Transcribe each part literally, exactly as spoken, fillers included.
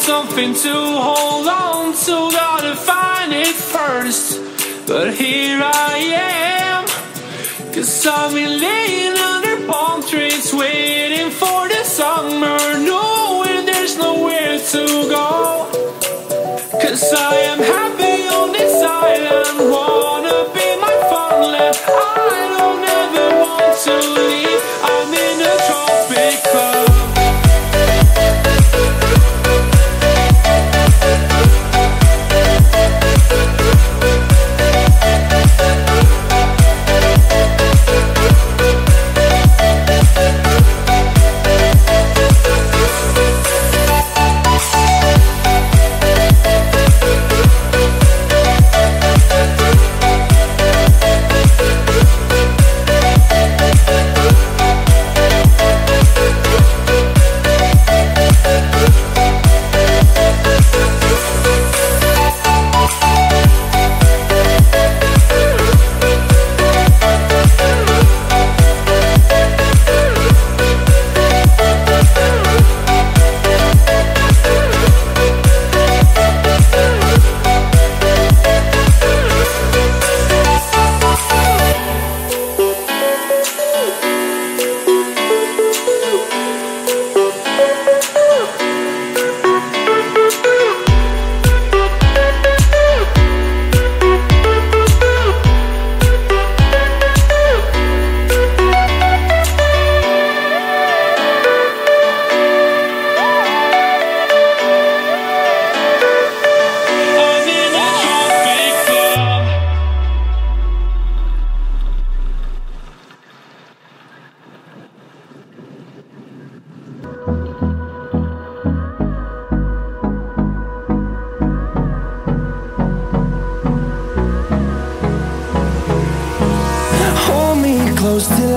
Something to hold on to, gotta find it first. But here I am, 'cause I've been laying under palm trees, waiting for the summer, knowing there's nowhere to go. 'Cause I am happy on this island, wanna be my farmland. I don't ever want to leave. I'm in a tropic club. Till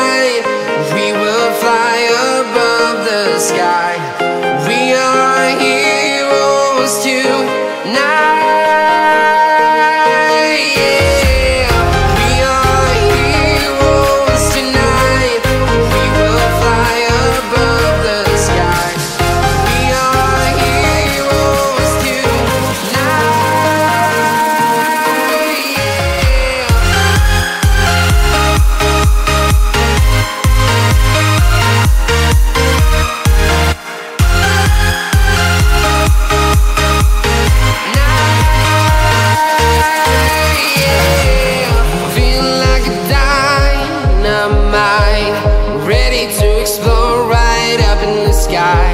We will fly above the sky. We are heroes tonight. Yeah. We are heroes tonight. We will fly above the sky. We are heroes tonight. Yeah. Ready to explore right up in the sky.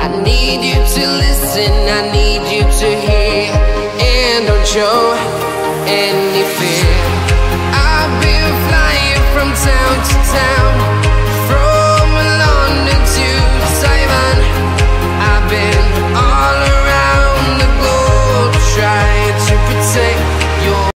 I need you to listen. I